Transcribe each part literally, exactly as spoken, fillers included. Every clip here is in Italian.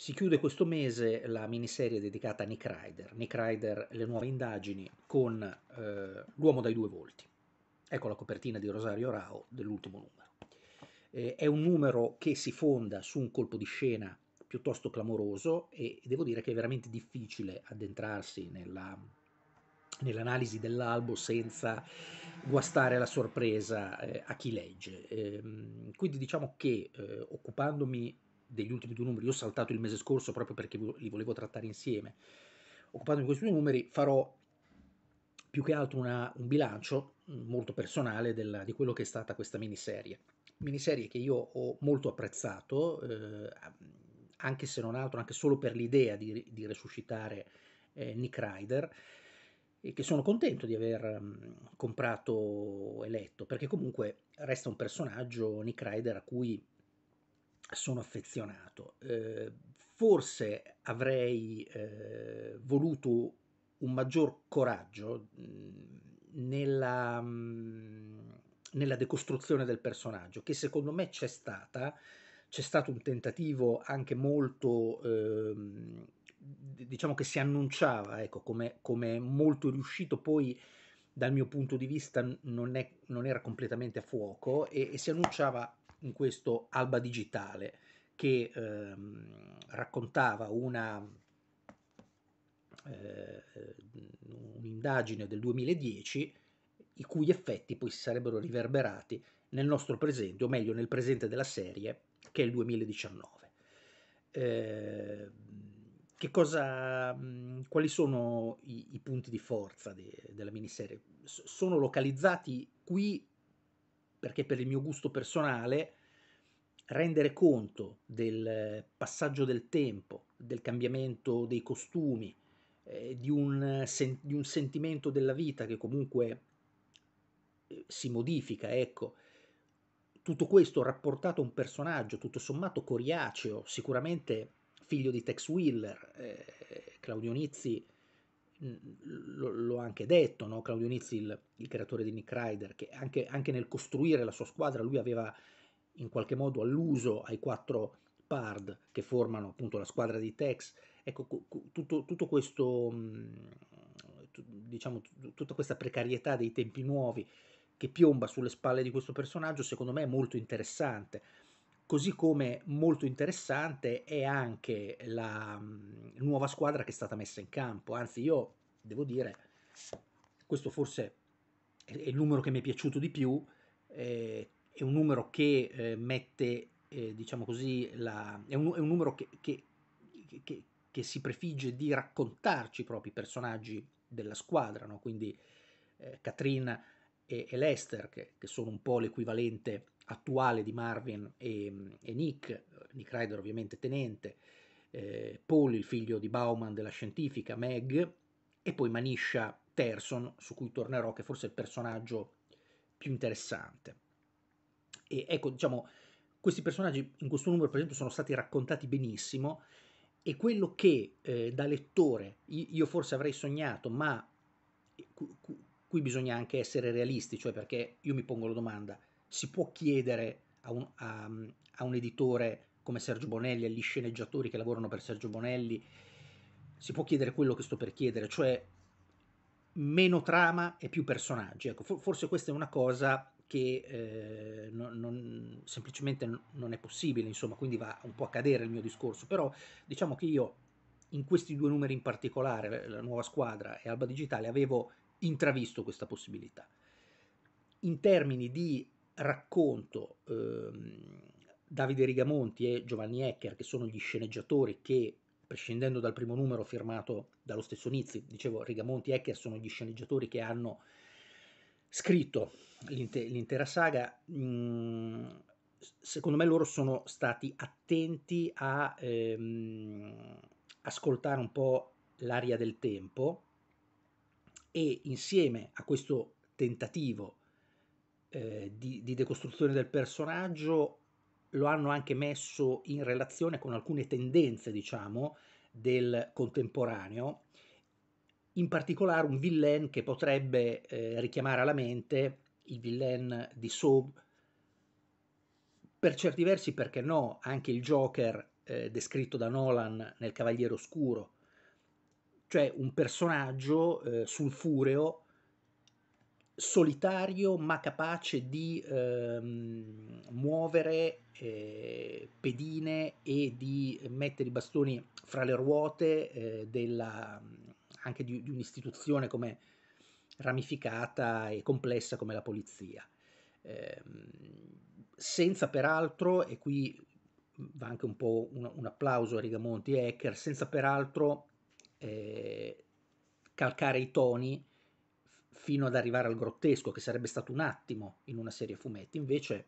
Si chiude questo mese la miniserie dedicata a Nick Raider, Nick Raider, le nuove indagini, con eh, L'uomo dai due volti. Ecco la copertina di Rosario Raho dell'ultimo numero. Eh, è un numero che si fonda su un colpo di scena piuttosto clamoroso e devo dire che è veramente difficile addentrarsi nella, nell'analisi dell'albo senza guastare la sorpresa eh, a chi legge. Eh, quindi diciamo che eh, occupandomi degli ultimi due numeri, io ho saltato il mese scorso proprio perché li volevo trattare insieme, occupandomi di questi due numeri farò più che altro una, un bilancio molto personale della, di quello che è stata questa miniserie, miniserie che io ho molto apprezzato, eh, anche se non altro, anche solo per l'idea di, di resuscitare eh, Nick Raider, e che sono contento di aver mh, comprato e letto, perché comunque resta un personaggio, Nick Raider, a cui sono affezionato. Eh, forse avrei eh, voluto un maggior coraggio nella, nella decostruzione del personaggio, che secondo me c'è stata, c'è stato un tentativo anche molto, eh, diciamo che si annunciava, ecco, come, come molto riuscito, poi dal mio punto di vista non, è, non era completamente a fuoco, e, e si annunciava in questo Alba Digitale, che ehm, raccontava una, eh, un'indagine del duemiladieci, i cui effetti poi si sarebbero riverberati nel nostro presente, o meglio nel presente della serie, che è il duemiladiciannove. Eh, che cosa, quali sono i, i punti di forza di, della miniserie? S- sono localizzati qui, perché per il mio gusto personale rendere conto del passaggio del tempo, del cambiamento dei costumi, eh, di, un sen- di un sentimento della vita che comunque eh, si modifica, ecco, tutto questo rapportato a un personaggio tutto sommato coriaceo, sicuramente figlio di Tex Willer. eh, Claudio Nizzi, l'ho anche detto, no? Claudio Nizzi, il, il creatore di Nick Raider, che anche, anche nel costruire la sua squadra lui aveva in qualche modo alluso ai quattro Pard che formano appunto la squadra di Tex. Ecco, tutto, tutto questo, diciamo, tutta questa precarietà dei tempi nuovi che piomba sulle spalle di questo personaggio, secondo me è molto interessante. Così come molto interessante è anche la nuova squadra che è stata messa in campo. Anzi, io devo dire, questo forse è il numero che mi è piaciuto di più, eh, è un numero che eh, mette, eh, diciamo così, la, è, un, è un numero che, che, che, che si prefigge di raccontarci proprio i personaggi della squadra, no? Quindi eh, Katrin e, e Lester, che, che sono un po' l'equivalente attuale di Marvin e, e Nick, Nick Raider ovviamente tenente, eh, Paul il figlio di Bauman della scientifica, Meg, e poi Manisha Terson, su cui tornerò, che forse è il personaggio più interessante. E ecco, diciamo, questi personaggi in questo numero per esempio sono stati raccontati benissimo, e quello che eh, da lettore io forse avrei sognato, ma qui bisogna anche essere realisti, cioè, perché io mi pongo la domanda: si può chiedere a un, a, a un editore come Sergio Bonelli, agli sceneggiatori che lavorano per Sergio Bonelli, si può chiedere quello che sto per chiedere, cioè meno trama e più personaggi? Ecco, forse questa è una cosa che eh, non, non, semplicemente non è possibile, insomma, quindi va un po' a cadere il mio discorso. Però diciamo che io in questi due numeri in particolare, La nuova squadra e Alba Digitale, avevo intravisto questa possibilità. In termini di racconto, ehm, Davide Rigamonti e Giovanni Eccher, che sono gli sceneggiatori che, prescindendo dal primo numero firmato dallo stesso Nizzi, dicevo, Rigamonti e Eccher sono gli sceneggiatori che hanno scritto l'inte- l'intera saga, mm, secondo me loro sono stati attenti a ehm, ascoltare un po' l'aria del tempo, e insieme a questo tentativo Eh, di, di decostruzione del personaggio lo hanno anche messo in relazione con alcune tendenze, diciamo, del contemporaneo, in particolare un villain che potrebbe eh, richiamare alla mente il villain di Saw, per certi versi perché no, anche il Joker eh, descritto da Nolan nel Cavaliere Oscuro, cioè un personaggio eh, sulfureo, solitario, ma capace di ehm, muovere eh, pedine e di mettere i bastoni fra le ruote eh, della, anche di, di un'istituzione come ramificata e complessa come la polizia, eh, senza peraltro, e qui va anche un po' un, un applauso a Rigamonti e Eccher, senza peraltro eh, calcare i toni fino ad arrivare al grottesco, che sarebbe stato un attimo in una serie a fumetti. Invece,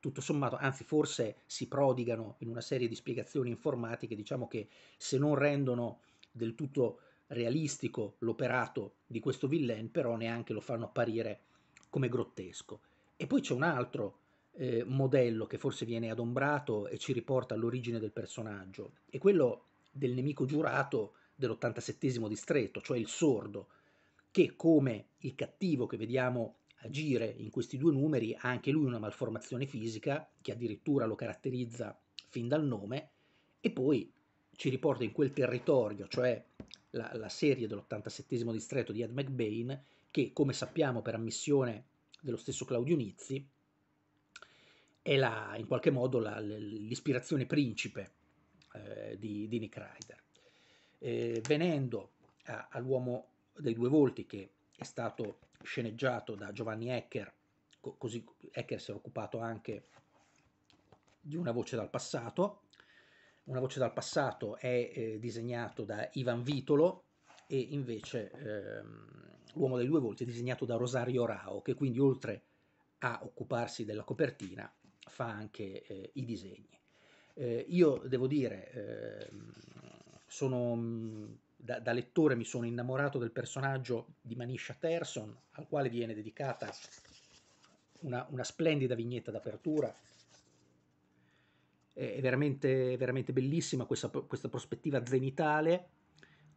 tutto sommato, anzi forse si prodigano in una serie di spiegazioni informatiche, diciamo, che se non rendono del tutto realistico l'operato di questo villain, però neanche lo fanno apparire come grottesco. E poi c'è un altro eh, modello che forse viene adombrato e ci riporta all'origine del personaggio, è quello del nemico giurato dell'ottantasettesimo distretto, cioè il sordo, che come il cattivo che vediamo agire in questi due numeri ha anche lui una malformazione fisica che addirittura lo caratterizza fin dal nome, e poi ci riporta in quel territorio, cioè la, la serie dell'ottantasettesimo distretto di Ed McBain, che come sappiamo per ammissione dello stesso Claudio Nizzi è la, in qualche modo la, l'ispirazione principe eh, di, di Nick Raider. Eh, venendo a, all'uomo dei due volti, che è stato sceneggiato da Giovanni Eccher, co- così Eccher si è occupato anche di Una voce dal passato. Una voce dal passato è eh, disegnato da Ivan Vitolo, e invece ehm, l'uomo dei due volti è disegnato da Rosario Raho, che quindi oltre a occuparsi della copertina fa anche eh, i disegni. Eh, io devo dire, eh, sono... Da, da lettore mi sono innamorato del personaggio di Manisha Terson, al quale viene dedicata una, una splendida vignetta d'apertura. È veramente, veramente bellissima questa, questa prospettiva zenitale,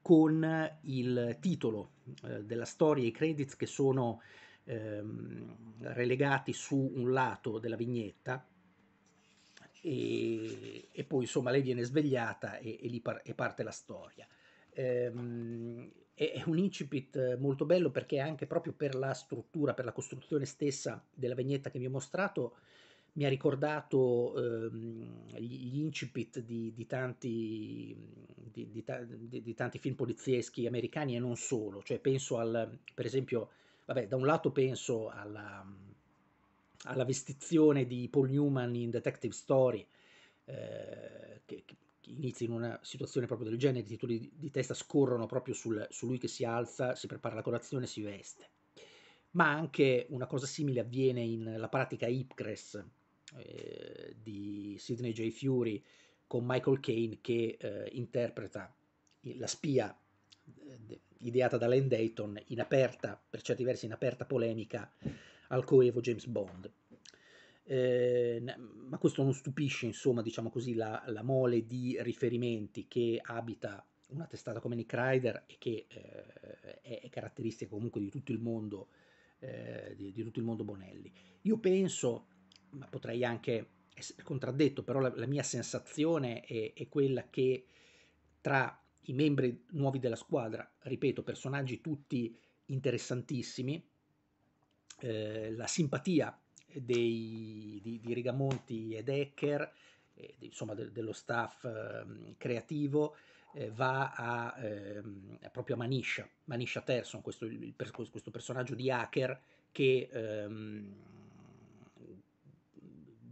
con il titolo eh, della storia e i credits che sono ehm, relegati su un lato della vignetta, e, e poi insomma lei viene svegliata e, e lì par- e parte la storia. È un incipit molto bello, perché anche proprio per la struttura, per la costruzione stessa della vignetta che vi ho mostrato, mi ha ricordato ehm, gli incipit di, di, tanti, di, di, di, di tanti film polizieschi americani, e non solo. Cioè penso al, per esempio, vabbè, da un lato penso alla, alla vestizione di Paul Newman in Detective Story, eh, che inizia in una situazione proprio del genere, i titoli di testa scorrono proprio sul, su lui che si alza, si prepara la colazione e si veste. Ma anche una cosa simile avviene in La Pratica Ipcres eh, di Sidney J. Fury, con Michael Caine che eh, interpreta la spia eh, ideata da Len Dayton, in aperta, per certi versi in aperta polemica al coevo James Bond. Eh, ma questo non stupisce, insomma, diciamo così, la, la mole di riferimenti che abita una testata come Nick Raider, e che eh, è, è caratteristica comunque di tutto il mondo eh, di, di tutto il mondo Bonelli. Io penso, ma potrei anche essere contraddetto, però la, la mia sensazione è, è quella che tra i membri nuovi della squadra, ripeto, personaggi tutti interessantissimi, eh, la simpatia Dei, di, di Rigamonti ed Eccher, eh, insomma de, dello staff eh, creativo, eh, va a, eh, proprio a Manisha, Manisha Terson, questo, il, questo personaggio di hacker che ehm,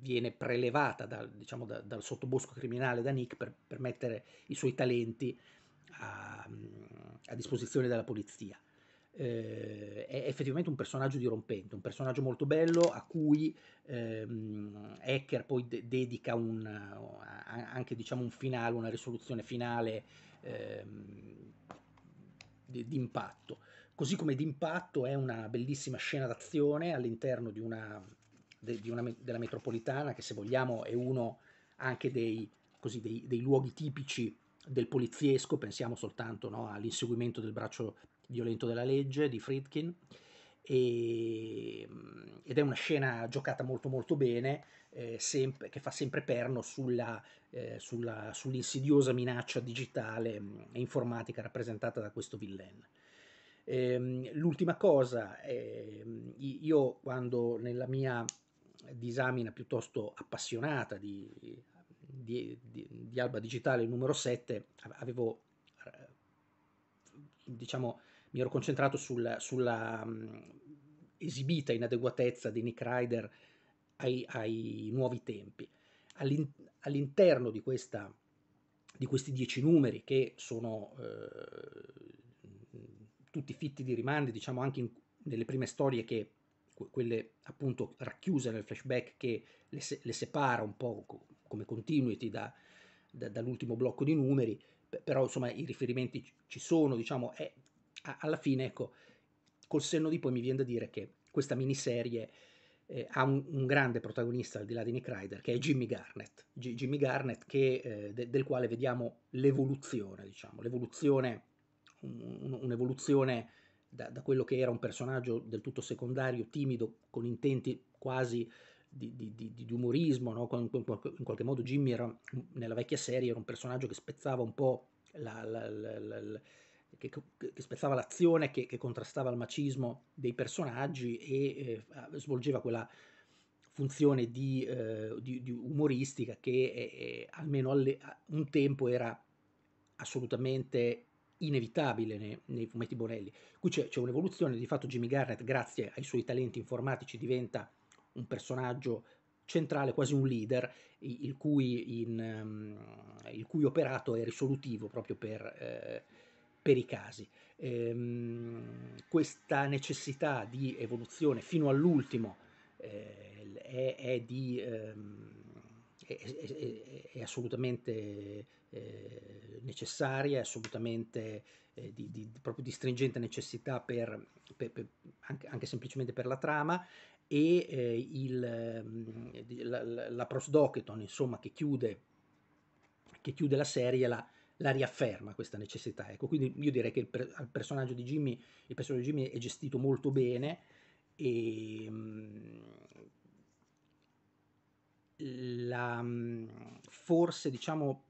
viene prelevata dal, diciamo, da, dal sottobosco criminale da Nick per, per mettere i suoi talenti a, a disposizione della polizia. Eh, è effettivamente un personaggio dirompente, un personaggio molto bello, a cui ehm, Eccher poi de- dedica un, a- anche diciamo un finale, una risoluzione finale ehm, di impatto. Così come d'impatto è una bellissima scena d'azione all'interno di una, de- di una me- della metropolitana, che se vogliamo è uno anche dei, così, dei, dei luoghi tipici del poliziesco. Pensiamo soltanto, no, all'inseguimento del braccio violento della legge di Friedkin, e, ed è una scena giocata molto molto bene, eh, sempre, che fa sempre perno sulla, eh, sulla, sull'insidiosa minaccia digitale e informatica rappresentata da questo villain. Eh, l'ultima cosa, eh, io quando nella mia disamina piuttosto appassionata di, di, di, di Alba Digitale numero sette avevo, diciamo, mi ero concentrato sulla, sulla mh, esibita inadeguatezza di Nick Raider ai, ai nuovi tempi. All'in, all'interno di, questa, di questi dieci numeri, che sono eh, tutti fitti di rimandi, diciamo anche in, nelle prime storie, che quelle appunto racchiuse nel flashback, che le, se, le separa un po' co, come continuity da, da, dall'ultimo blocco di numeri, però insomma i riferimenti ci sono, diciamo, è, alla fine, ecco, col senno di poi mi viene da dire che questa miniserie eh, ha un, un grande protagonista al di là di Nick Raider, che è Jimmy Garnett, G- Jimmy Garnett che, eh, de- del quale vediamo l'evoluzione, diciamo, l'evoluzione, un, un'evoluzione da, da quello che era un personaggio del tutto secondario, timido, con intenti quasi di, di, di, di umorismo, no? In qualche modo Jimmy era, nella vecchia serie, era un personaggio che spezzava un po' la... la, la, la, la Che, che spezzava l'azione, che, che contrastava il macismo dei personaggi e eh, svolgeva quella funzione di, eh, di, di umoristica che eh, almeno alle, a un tempo era assolutamente inevitabile nei, nei fumetti Bonelli. Qui c'è, c'è un'evoluzione, di fatto Jimmy Garnett, grazie ai suoi talenti informatici, diventa un personaggio centrale, quasi un leader, il cui, in, il cui operato è risolutivo proprio per... Eh, per i casi. Ehm, questa necessità di evoluzione fino all'ultimo eh, è, è, di, ehm, è, è, è assolutamente eh, necessaria, è assolutamente eh, di, di, proprio di stringente necessità per, per, per, anche, anche semplicemente per la trama, e eh, il, la, la, la Prosdocheton, insomma, che chiude, che chiude la serie, la la riafferma questa necessità, ecco. Quindi io direi che il, per, il personaggio di Jimmy il personaggio di Jimmy è gestito molto bene, e la, forse diciamo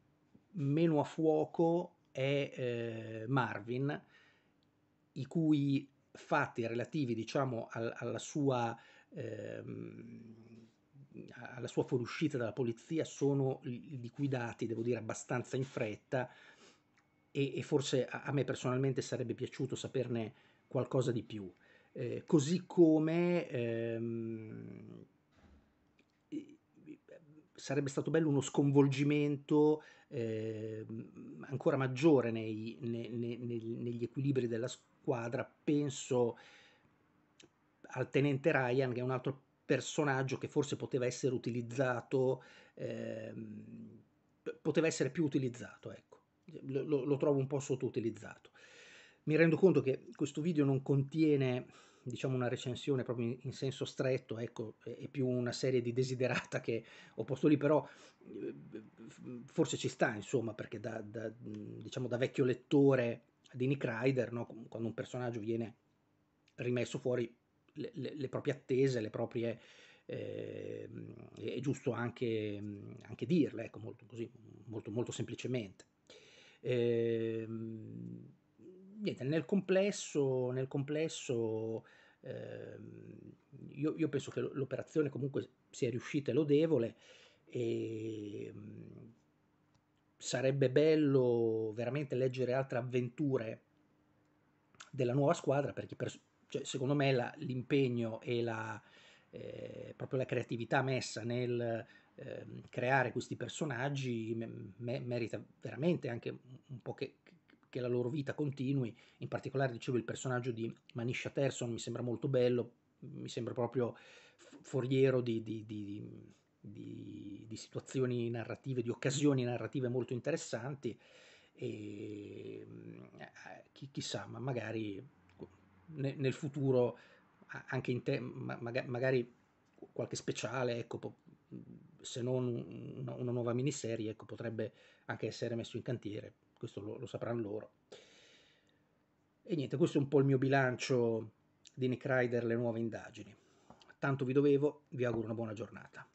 meno a fuoco è eh, Marvin, i cui fatti relativi, diciamo, al, alla sua eh, alla sua fuoriuscita dalla polizia sono liquidati, devo dire, abbastanza in fretta, e, e forse a, a me personalmente sarebbe piaciuto saperne qualcosa di più. Eh, così come ehm, sarebbe stato bello uno sconvolgimento eh, ancora maggiore nei, nei, nei, negli equilibri della squadra. Penso al tenente Ryan, che è un altro personaggio che forse poteva essere utilizzato, ehm, poteva essere più utilizzato, ecco. Lo, lo trovo un po' sottoutilizzato. Mi rendo conto che questo video non contiene, diciamo, una recensione proprio in, in senso stretto, ecco, è, è più una serie di desiderata che ho posto lì, però forse ci sta, insomma, perché da, da, diciamo, da vecchio lettore di Nick Raider, no? Quando un personaggio viene rimesso fuori, Le, le, le proprie attese, le proprie eh, è giusto anche, anche dirle, ecco, molto, così, molto, molto semplicemente. Eh, niente, nel complesso, nel complesso eh, io, io penso che l'operazione comunque sia riuscita e lodevole, e sarebbe bello veramente leggere altre avventure della nuova squadra, perché per, cioè, secondo me la, l'impegno e la, eh, proprio la creatività messa nel eh, creare questi personaggi me, me, merita veramente anche un po' che, che la loro vita continui. In particolare, dicevo, il personaggio di Manisha Terson mi sembra molto bello, mi sembra proprio foriero di, di, di, di, di situazioni narrative, di occasioni narrative molto interessanti, e chi, chissà, ma magari... nel futuro anche in te, magari qualche speciale, ecco, se non una nuova miniserie, ecco, potrebbe anche essere messo in cantiere, questo lo, lo sapranno loro. E niente, questo è un po' il mio bilancio di Nick Raider le nuove indagini. Tanto vi dovevo, vi auguro una buona giornata.